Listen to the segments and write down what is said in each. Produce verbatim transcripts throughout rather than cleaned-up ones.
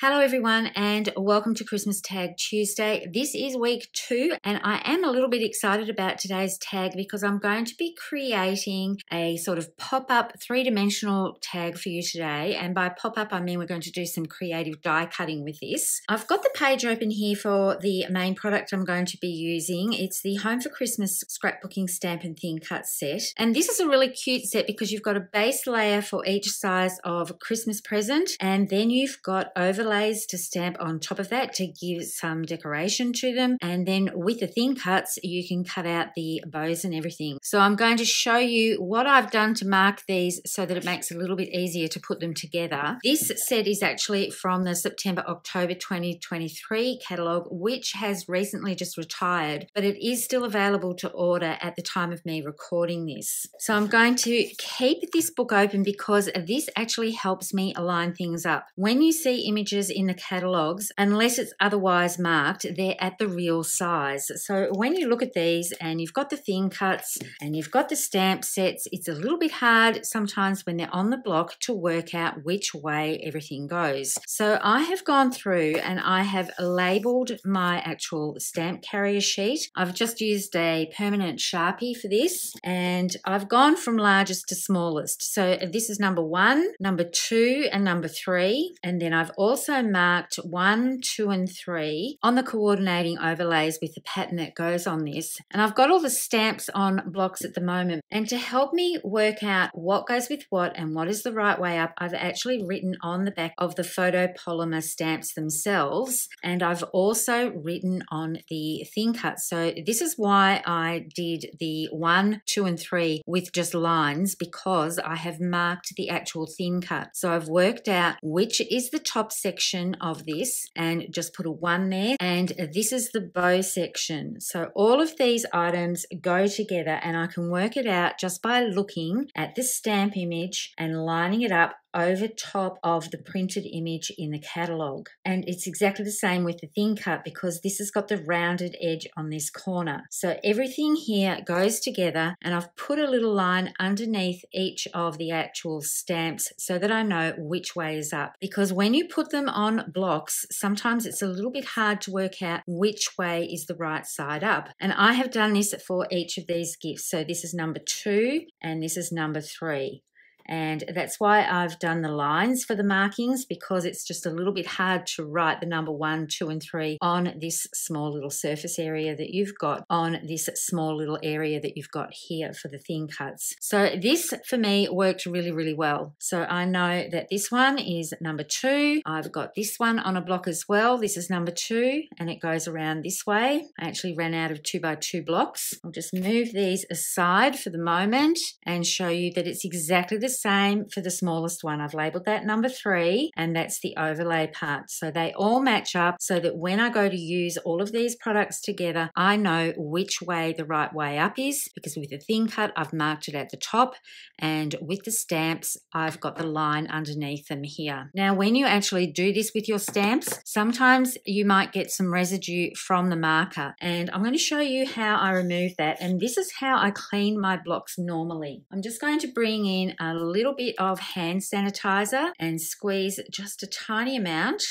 Hello everyone and welcome to Christmas Tag Tuesday. This is week two and I am a little bit excited about today's tag because I'm going to be creating a sort of pop-up three-dimensional tag for you today, and by pop-up I mean we're going to do some creative die cutting with this. I've got the page open here for the main product I'm going to be using. It's the Home for Christmas Scrapbooking Stamp and Thin Cut Set, and this is a really cute set because you've got a base layer for each size of a Christmas present and then you've got overlays to stamp on top of that to give some decoration to them, and then with the thin cuts you can cut out the bows and everything. So I'm going to show you what I've done to mark these so that it makes it a little bit easier to put them together. This set is actually from the September October twenty twenty-three catalogue, which has recently just retired, but it is still available to order at the time of me recording this. So I'm going to keep this book open because this actually helps me align things up. When you see images in the catalogues, unless it's otherwise marked, they're at the real size. So when you look at these and you've got the thin cuts and you've got the stamp sets, it's a little bit hard sometimes when they're on the block to work out which way everything goes. So I have gone through and I have labelled my actual stamp carrier sheet. I've just used a permanent Sharpie for this and I've gone from largest to smallest. So this is number one, number two and number three, and then I've also So marked one, two, and three on the coordinating overlays with the pattern that goes on this. And I've got all the stamps on blocks at the moment. And to help me work out what goes with what and what is the right way up, I've actually written on the back of the photopolymer stamps themselves. And I've also written on the thin cut. So this is why I did the one, two, and three with just lines, because I have marked the actual thin cut. So I've worked out which is the top section section of this and just put a one there, and this is the bow section. So all of these items go together and I can work it out just by looking at this stamp image and lining it up over top of the printed image in the catalogue. And it's exactly the same with the thin cut because this has got the rounded edge on this corner. So everything here goes together, and I've put a little line underneath each of the actual stamps so that I know which way is up. Because when you put them on blocks, sometimes it's a little bit hard to work out which way is the right side up. And I have done this for each of these gifts. So this is number two and this is number three. And that's why I've done the lines for the markings, because it's just a little bit hard to write the number one, two, and three on this small little surface area that you've got, on this small little area that you've got here for the thin cuts. So this for me worked really, really well. So I know that this one is number two. I've got this one on a block as well. This is number two and it goes around this way. I actually ran out of two by two blocks. I'll just move these aside for the moment and show you that it's exactly the same. Same for the smallest one. I've labelled that number three and that's the overlay part. So they all match up so that when I go to use all of these products together, I know which way the right way up is, because with the thin cut I've marked it at the top and with the stamps I've got the line underneath them here. Now when you actually do this with your stamps, sometimes you might get some residue from the marker, and I'm going to show you how I remove that, and this is how I clean my blocks normally. I'm just going to bring in a A little bit of hand sanitizer and squeeze just a tiny amount,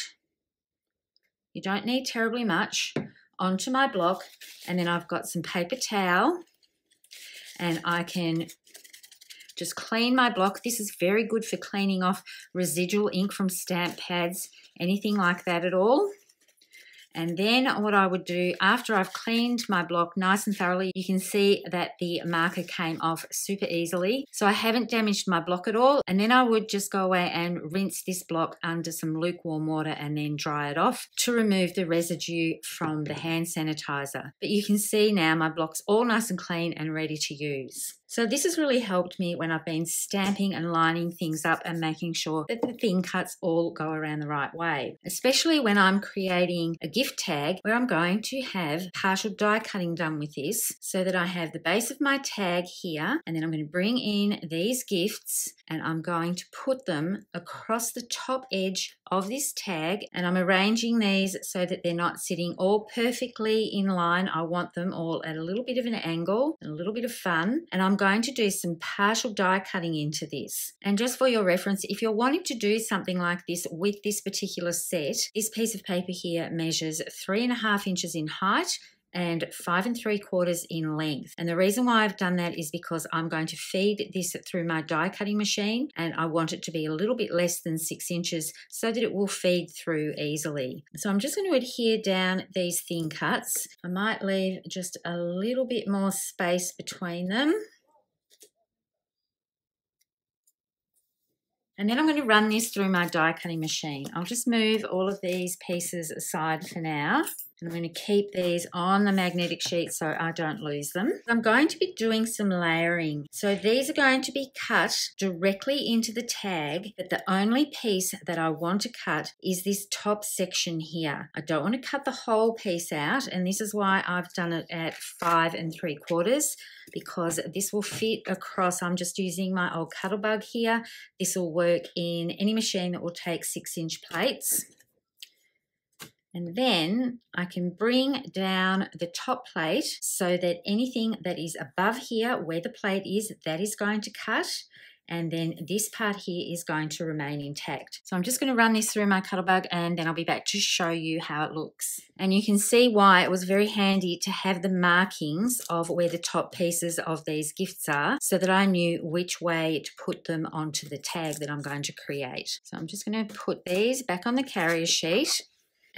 you don't need terribly much, onto my block, and then I've got some paper towel and I can just clean my block. This is very good for cleaning off residual ink from stamp pads, anything like that at all. And then what I would do after I've cleaned my block nice and thoroughly, you can see that the marker came off super easily. So I haven't damaged my block at all. And then I would just go away and rinse this block under some lukewarm water and then dry it off to remove the residue from the hand sanitizer. But you can see now my block's all nice and clean and ready to use. So this has really helped me when I've been stamping and lining things up and making sure that the thin cuts all go around the right way, especially when I'm creating a gift tag where I'm going to have partial die cutting done with this, so that I have the base of my tag here, and then I'm going to bring in these gifts and I'm going to put them across the top edge of this tag, and I'm arranging these so that they're not sitting all perfectly in line. I want them all at a little bit of an angle and a little bit of fun, and I'm going to do some partial die cutting into this. And just for your reference, if you're wanting to do something like this with this particular set, this piece of paper here measures three and a half inches in height and five and three quarters in length. And the reason why I've done that is because I'm going to feed this through my die cutting machine, and I want it to be a little bit less than six inches so that it will feed through easily. So I'm just going to adhere down these thin cuts. I might leave just a little bit more space between them. And then I'm going to run this through my die cutting machine. I'll just move all of these pieces aside for now. And I'm going to keep these on the magnetic sheet so I don't lose them. I'm going to be doing some layering. So these are going to be cut directly into the tag, but the only piece that I want to cut is this top section here. I don't want to cut the whole piece out, and this is why I've done it at five and three quarters, because this will fit across. I'm just using my old Cuddle Bug here. This will work in any machine that will take six inch plates. And then I can bring down the top plate so that anything that is above here where the plate is, that is going to cut. And then this part here is going to remain intact. So I'm just going to run this through my Cuddle Bug, and then I'll be back to show you how it looks. And you can see why it was very handy to have the markings of where the top pieces of these gifts are, so that I knew which way to put them onto the tag that I'm going to create. So I'm just going to put these back on the carrier sheet.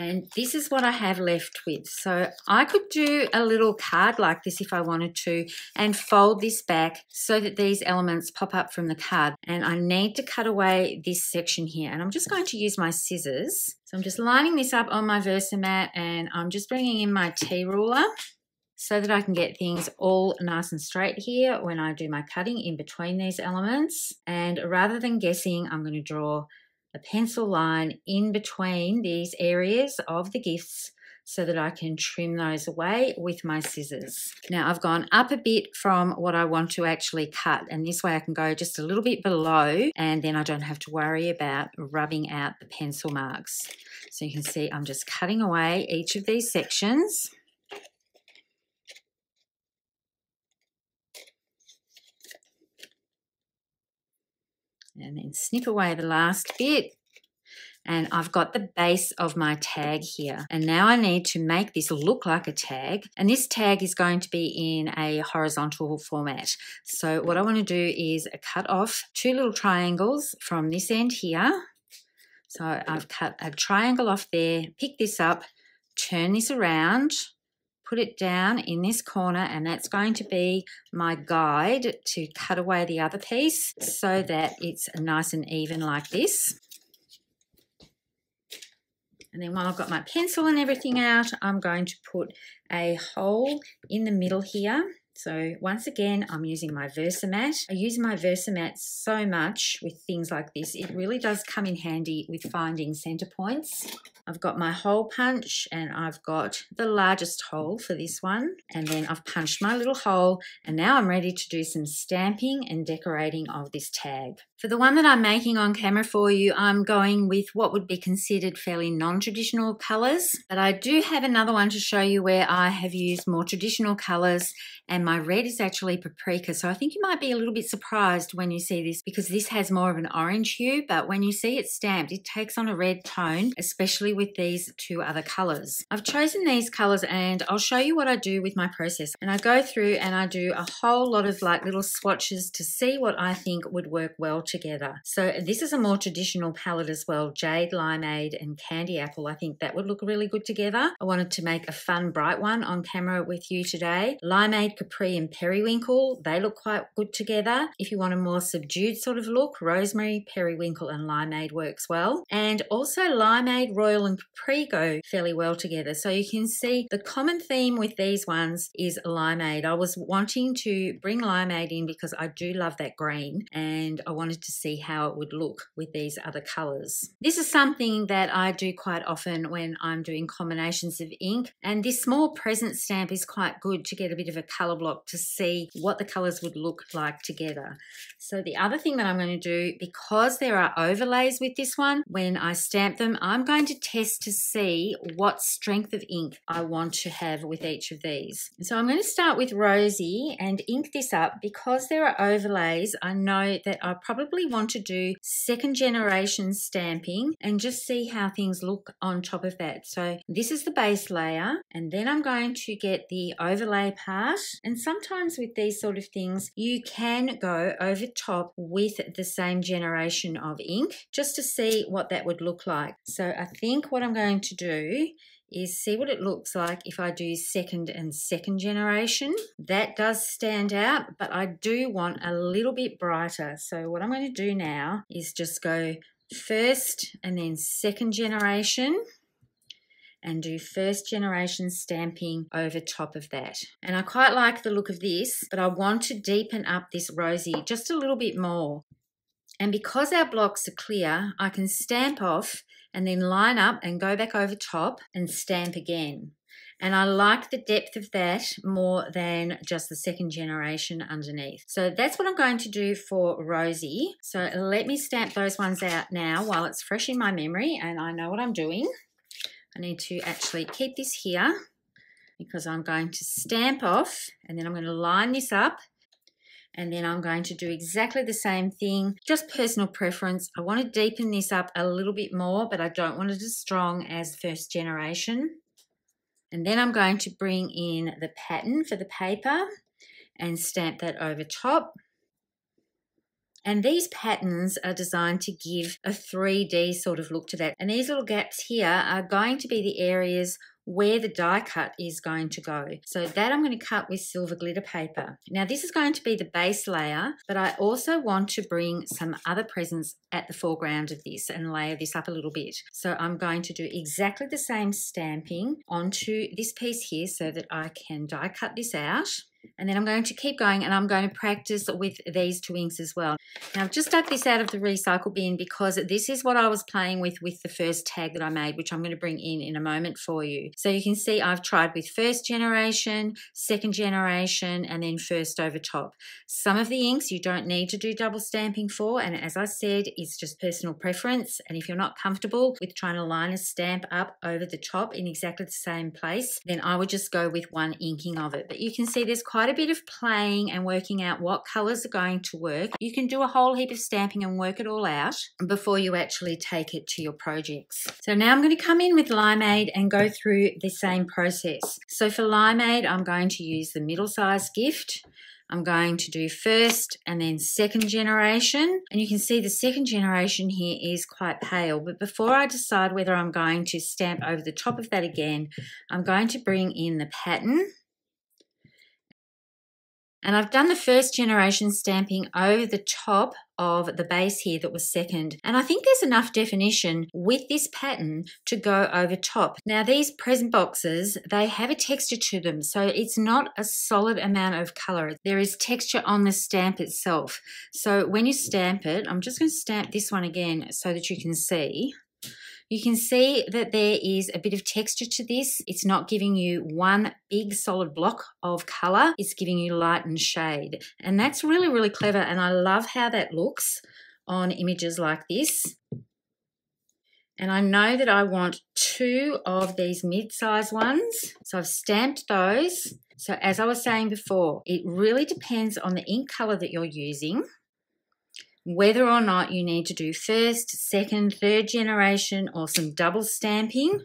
And this is what I have left with. So I could do a little card like this if I wanted to and fold this back so that these elements pop up from the card. And I need to cut away this section here. And I'm just going to use my scissors. So I'm just lining this up on my VersaMat, and I'm just bringing in my T-ruler so that I can get things all nice and straight here when I do my cutting in between these elements. And rather than guessing, I'm going to draw a pencil line in between these areas of the gifts so that I can trim those away with my scissors. Now I've gone up a bit from what I want to actually cut, and this way I can go just a little bit below, and then I don't have to worry about rubbing out the pencil marks. So you can see I'm just cutting away each of these sections. And then snip away the last bit, and I've got the base of my tag here. And now I need to make this look like a tag, and this tag is going to be in a horizontal format. So what I want to do is cut off two little triangles from this end here. So I've cut a triangle off there, pick this up, turn this around, put it down in this corner, and that's going to be my guide to cut away the other piece so that it's nice and even like this. And then while I've got my pencil and everything out, I'm going to put a hole in the middle here. So once again, I'm using my VersaMat. I use my VersaMat so much with things like this. It really does come in handy with finding center points. I've got my hole punch, and I've got the largest hole for this one. And then I've punched my little hole, and now I'm ready to do some stamping and decorating of this tag. For the one that I'm making on camera for you, I'm going with what would be considered fairly non-traditional colors. But I do have another one to show you where I have used more traditional colors, and my red is actually Paprika. So I think you might be a little bit surprised when you see this, because this has more of an orange hue, but when you see it stamped, it takes on a red tone, especially with these two other colors. I've chosen these colors, and I'll show you what I do with my process. And I go through and I do a whole lot of like little swatches to see what I think would work well together. So this is a more traditional palette as well, Jade, Limeade and Candy Apple. I think that would look really good together. I wanted to make a fun bright one on camera with you today. Limeade, Capri and Periwinkle, they look quite good together. If you want a more subdued sort of look, Rosemary, Periwinkle and Limeade works well. And also Limeade, Royal and Capri go fairly well together. So you can see the common theme with these ones is Limeade. I was wanting to bring Limeade in because I do love that green, and I wanted wanted to see how it would look with these other colors. This is something that I do quite often when I'm doing combinations of ink, and this small present stamp is quite good to get a bit of a color block to see what the colors would look like together. So the other thing that I'm going to do, because there are overlays with this one, when I stamp them, I'm going to test to see what strength of ink I want to have with each of these. So I'm going to start with Rosy and ink this up. Because there are overlays, I know that I probably want to do second generation stamping and just see how things look on top of that. So this is the base layer, and then I'm going to get the overlay part. And sometimes with these sort of things, you can go over top with the same generation of ink just to see what that would look like. So I think what I'm going to do is see what it looks like if I do second and second generation. That does stand out, but I do want a little bit brighter. So what I'm going to do now is just go first and then second generation, and do first generation stamping over top of that. And I quite like the look of this, but I want to deepen up this Rosy just a little bit more. And because our blocks are clear, I can stamp off and then line up and go back over top and stamp again. And I like the depth of that more than just the second generation underneath. So that's what I'm going to do for Rosy. So let me stamp those ones out now while it's fresh in my memory and I know what I'm doing. I need to actually keep this here because I'm going to stamp off and then I'm going to line this up, and then I'm going to do exactly the same thing, just personal preference. I want to deepen this up a little bit more, but I don't want it as strong as first generation. And then I'm going to bring in the pattern for the paper and stamp that over top. And these patterns are designed to give a three D sort of look to that. And these little gaps here are going to be the areas where the die cut is going to go. So that I'm going to cut with silver glitter paper. Now this is going to be the base layer, but I also want to bring some other presents at the foreground of this and layer this up a little bit. So I'm going to do exactly the same stamping onto this piece here so that I can die cut this out. And then I'm going to keep going, and I'm going to practice with these two inks as well. Now I've just dug this out of the recycle bin because this is what I was playing with with the first tag that I made, which I'm going to bring in in a moment for you. So you can see I've tried with first generation, second generation, and then first over top. Some of the inks you don't need to do double stamping for, and as I said, it's just personal preference. And if you're not comfortable with trying to line a stamp up over the top in exactly the same place, then I would just go with one inking of it. But you can see there's quite a bit of playing and working out what colors are going to work. You can do a whole heap of stamping and work it all out before you actually take it to your projects. So now I'm going to come in with Limeade and go through the same process. So for Limeade, I'm going to use the middle size gift. I'm going to do first and then second generation. And you can see the second generation here is quite pale. But before I decide whether I'm going to stamp over the top of that again, I'm going to bring in the pattern. And I've done the first generation stamping over the top of the base here that was second. And I think there's enough definition with this pattern to go over top. Now these present boxes, they have a texture to them, so it's not a solid amount of color. There is texture on the stamp itself. So when you stamp it, I'm just going to stamp this one again so that you can see. You can see that there is a bit of texture to this. It's not giving you one big solid block of color. It's giving you light and shade. And that's really, really clever. And I love how that looks on images like this. And I know that I want two of these mid-size ones. So I've stamped those. So as I was saying before, it really depends on the ink color that you're using, whether or not you need to do first, second, third generation or some double stamping.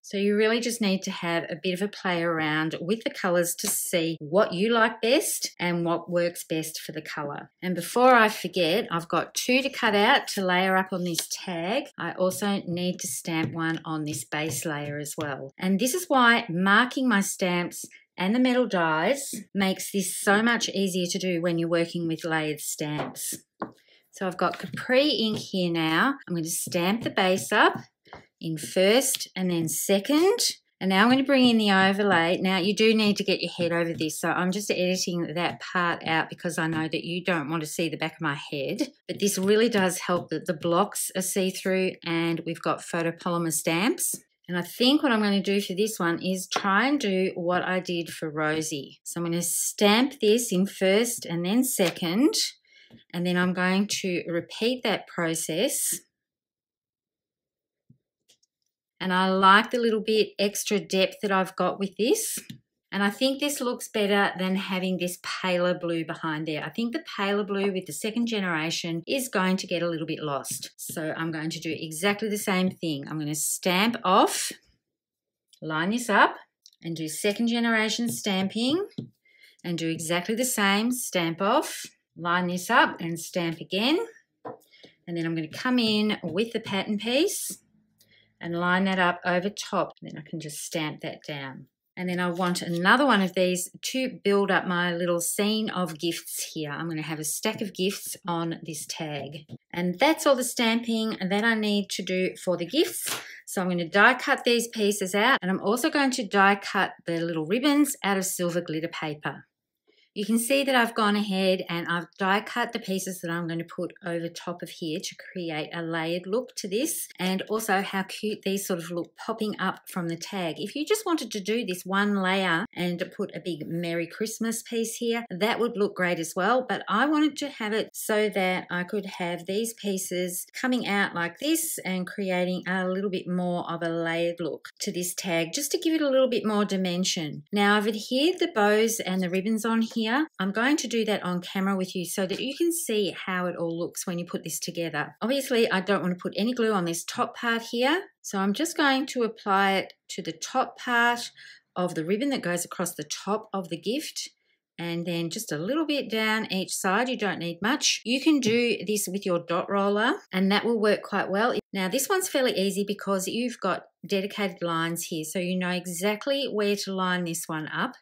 So you really just need to have a bit of a play around with the colors to see what you like best and what works best for the color. And before I forget, I've got two to cut out to layer up on this tag. I also need to stamp one on this base layer as well. And this is why marking my stamps and the metal dies makes this so much easier to do when you're working with layered stamps. So I've got Capri ink here now. I'm going to stamp the base up in first and then second And now I'm going to bring in the overlay. Now you do need to get your head over this, so I'm just editing that part out because I know that you don't want to see the back of my head. But this really does help that the blocks are see-through and we've got photopolymer stamps. And I think what I'm going to do for this one is try and do what I did for Rosy. So I'm going to stamp this in first and then second, and then I'm going to repeat that process. And I like the little bit extra depth that I've got with this. And I think this looks better than having this paler blue behind there. I think the paler blue with the second generation is going to get a little bit lost. So I'm going to do exactly the same thing. I'm going to stamp off, line this up, and do second generation stamping, and do exactly the same, stamp off, line this up, and stamp again. And then I'm going to come in with the pattern piece and line that up over top. Then I can just stamp that down. And then I want another one of these to build up my little scene of gifts here. I'm going to have a stack of gifts on this tag. And that's all the stamping that I need to do for the gifts. So I'm going to die cut these pieces out, and I'm also going to die cut the little ribbons out of silver glitter paper. You can see that I've gone ahead and I've die cut the pieces that I'm going to put over top of here to create a layered look to this, and also how cute these sort of look popping up from the tag. If you just wanted to do this one layer and put a big Merry Christmas piece here, that would look great as well, but I wanted to have it so that I could have these pieces coming out like this and creating a little bit more of a layered look to this tag, just to give it a little bit more dimension. Now I've adhered the bows and the ribbons on here. I'm going to do that on camera with you so that you can see how it all looks when you put this together. Obviously, I don't want to put any glue on this top part here, so I'm just going to apply it to the top part of the ribbon that goes across the top of the gift, and then just a little bit down each side. You don't need much. You can do this with your dot roller, and that will work quite well. Now this one's fairly easy because you've got dedicated lines here, so you know exactly where to line this one up.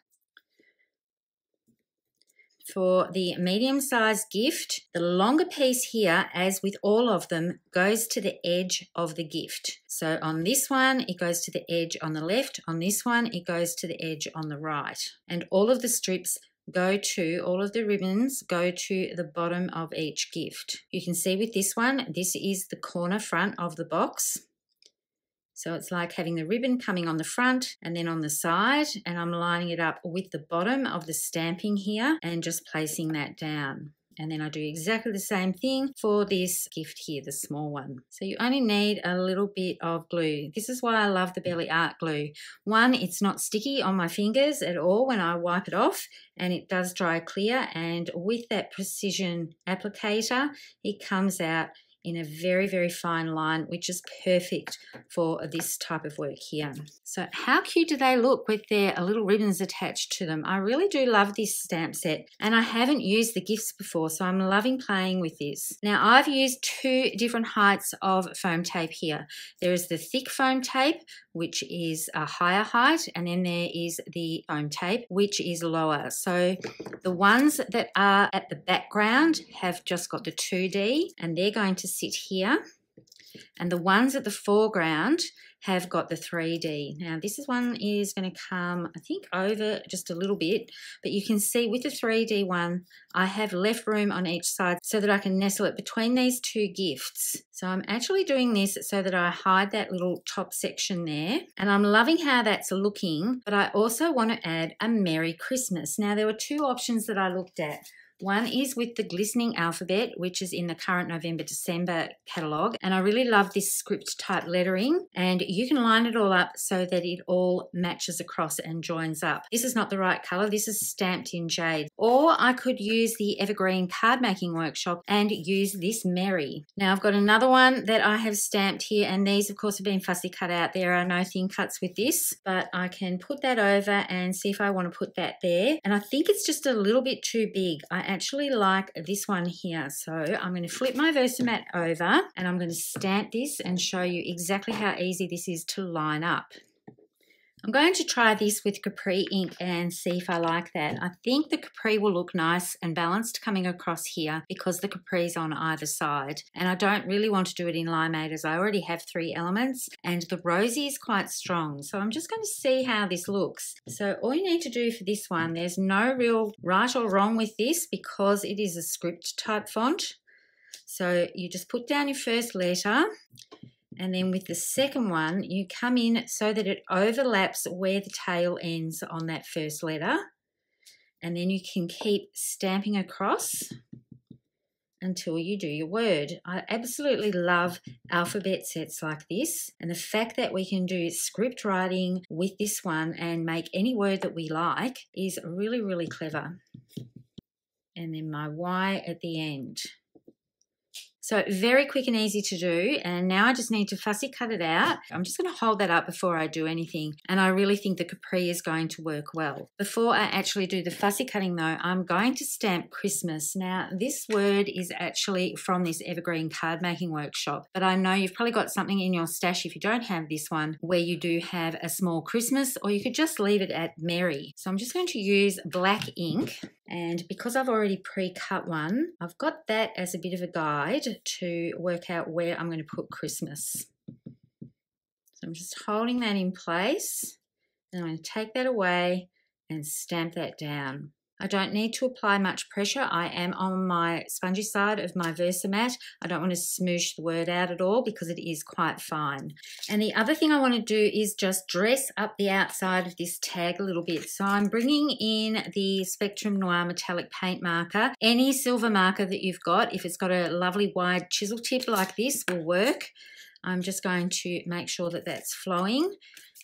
For the medium-sized gift, the longer piece here, as with all of them, goes to the edge of the gift. So on this one, it goes to the edge on the left. On this one, it goes to the edge on the right. And all of the strips go to, all of the ribbons go to the bottom of each gift. You can see with this one, this is the corner front of the box. So it's like having the ribbon coming on the front and then on the side, and I'm lining it up with the bottom of the stamping here and just placing that down. And then I do exactly the same thing for this gift here, the small one. So you only need a little bit of glue. This is why I love the Belly Art glue. One, it's not sticky on my fingers at all when I wipe it off, and it does dry clear, and with that precision applicator, it comes out in a very, very fine line, which is perfect for this type of work here. So how cute do they look with their little ribbons attached to them? I really do love this stamp set, and I haven't used the gifts before, so I'm loving playing with this. Now I've used two different heights of foam tape here. There is the thick foam tape, which is a higher height, and then there is the foam tape, which is lower. So the ones that are at the background have just got the two D, and they're going to sit here, and the ones at the foreground have got the three D. Now this one is going to come, I think, over just a little bit, but you can see with the three D one, I have left room on each side so that I can nestle it between these two gifts. So I'm actually doing this so that I hide that little top section there, and I'm loving how that's looking, but I also want to add a Merry Christmas. Now there were two options that I looked at. One is with the Glistening Alphabet, which is in the current November-December catalogue, and I really love this script-type lettering, and you can line it all up so that it all matches across and joins up. This is not the right colour, this is stamped in Jade. Or I could use the Evergreen Cardmaking Workshop and use this Merry. Now I've got another one that I have stamped here, and these of course have been fussy cut out. There are no thin cuts with this, but I can put that over and see if I want to put that there. And I think it's just a little bit too big. I actually like this one here, so I'm going to flip my VersaMat over, and I'm going to stamp this and show you exactly how easy this is to line up. I'm going to try this with Capri ink and see if I like that. I think the Capri will look nice and balanced coming across here because the Capri's on either side. And I don't really want to do it in Limeade as I already have three elements and the Rosy is quite strong. So I'm just going to see how this looks. So all you need to do for this one, there's no real right or wrong with this because it is a script type font. So you just put down your first letter. And then with the second one, you come in so that it overlaps where the tail ends on that first letter. And then you can keep stamping across until you do your word. I absolutely love alphabet sets like this. And the fact that we can do script writing with this one and make any word that we like is really, really clever. And then my Y at the end. So very quick and easy to do, and now I just need to fussy cut it out. I'm just going to hold that up before I do anything, and I really think the Capri is going to work well. Before I actually do the fussy cutting though, I'm going to stamp Christmas. Now this word is actually from this Evergreen card making workshop, but I know you've probably got something in your stash if you don't have this one where you do have a small Christmas, or you could just leave it at Merry. So I'm just going to use black ink, and because I've already pre-cut one, I've got that as a bit of a guide to work out where I'm going to put Christmas. So I'm just holding that in place, and I'm going to take that away and stamp that down. I don't need to apply much pressure. I am on my spongy side of my VersaMat. I don't want to smoosh the word out at all because it is quite fine. And the other thing I want to do is just dress up the outside of this tag a little bit. So I'm bringing in the Spectrum Noir Metallic Paint Marker. Any silver marker that you've got, if it's got a lovely wide chisel tip like this, will work. I'm just going to make sure that that's flowing.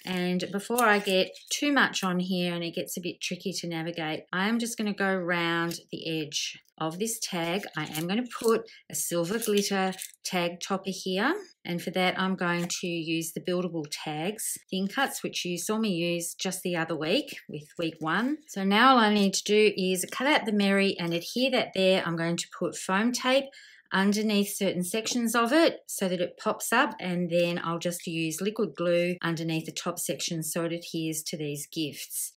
And before I get too much on here and it gets a bit tricky to navigate, I am just going to go around the edge of this tag. I am going to put a silver glitter tag topper here. And for that, I'm going to use the Buildable Tags Thin Cuts, which you saw me use just the other week with week one. So now all I need to do is cut out the Merry and adhere that there. I'm going to put foam tape underneath certain sections of it so that it pops up, and then I'll just use liquid glue underneath the top section so it adheres to these gifts.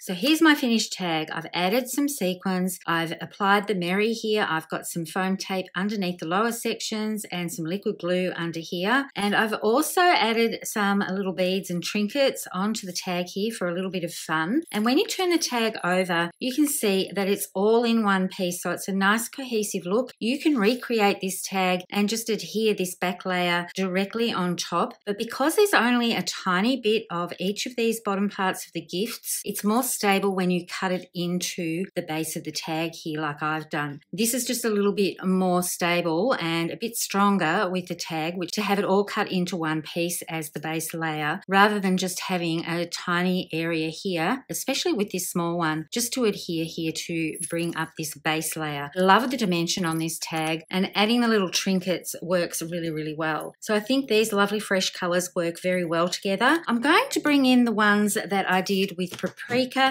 So here's my finished tag. I've added some sequins, I've applied the Merry here, I've got some foam tape underneath the lower sections and some liquid glue under here. And I've also added some little beads and trinkets onto the tag here for a little bit of fun. And when you turn the tag over, you can see that it's all in one piece, so it's a nice cohesive look. You can recreate this tag and just adhere this back layer directly on top. But because there's only a tiny bit of each of these bottom parts of the gifts, it's more stable when you cut it into the base of the tag here like I've done. This is just a little bit more stable and a bit stronger with the tag, which to have it all cut into one piece as the base layer rather than just having a tiny area here, especially with this small one, just to adhere here to bring up this base layer. Love the dimension on this tag, and adding the little trinkets works really, really well. So I think these lovely fresh colours work very well together. I'm going to bring in the ones that I did with Paprika,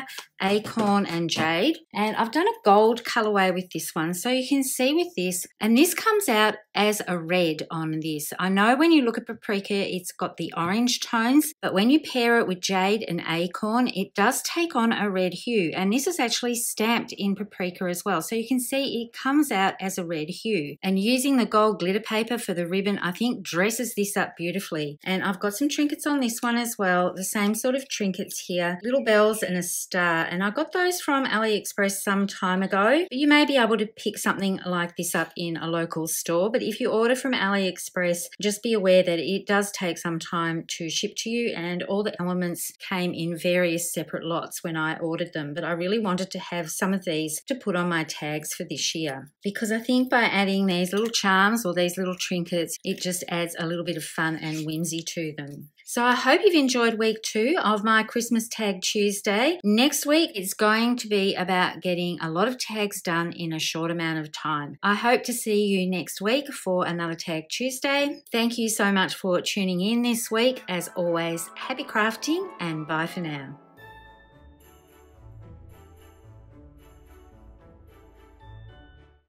Acorn and Jade, and I've done a gold colorway with this one, so you can see with this, and this comes out as a red on this. I know when you look at Paprika it's got the orange tones, but when you pair it with Jade and Acorn it does take on a red hue, and this is actually stamped in Paprika as well, so you can see it comes out as a red hue. And using the gold glitter paper for the ribbon I think dresses this up beautifully. And I've got some trinkets on this one as well, the same sort of trinkets here, little bells and a star, and I got those from AliExpress some time ago. You may be able to pick something like this up in a local store, but if you order from AliExpress just be aware that it does take some time to ship to you, and all the elements came in various separate lots when I ordered them, but I really wanted to have some of these to put on my tags for this year because I think by adding these little charms or these little trinkets it just adds a little bit of fun and whimsy to them. So I hope you've enjoyed week two of my Christmas Tag Tuesday. Next week is going to be about getting a lot of tags done in a short amount of time. I hope to see you next week for another Tag Tuesday. Thank you so much for tuning in this week. As always, happy crafting and bye for now.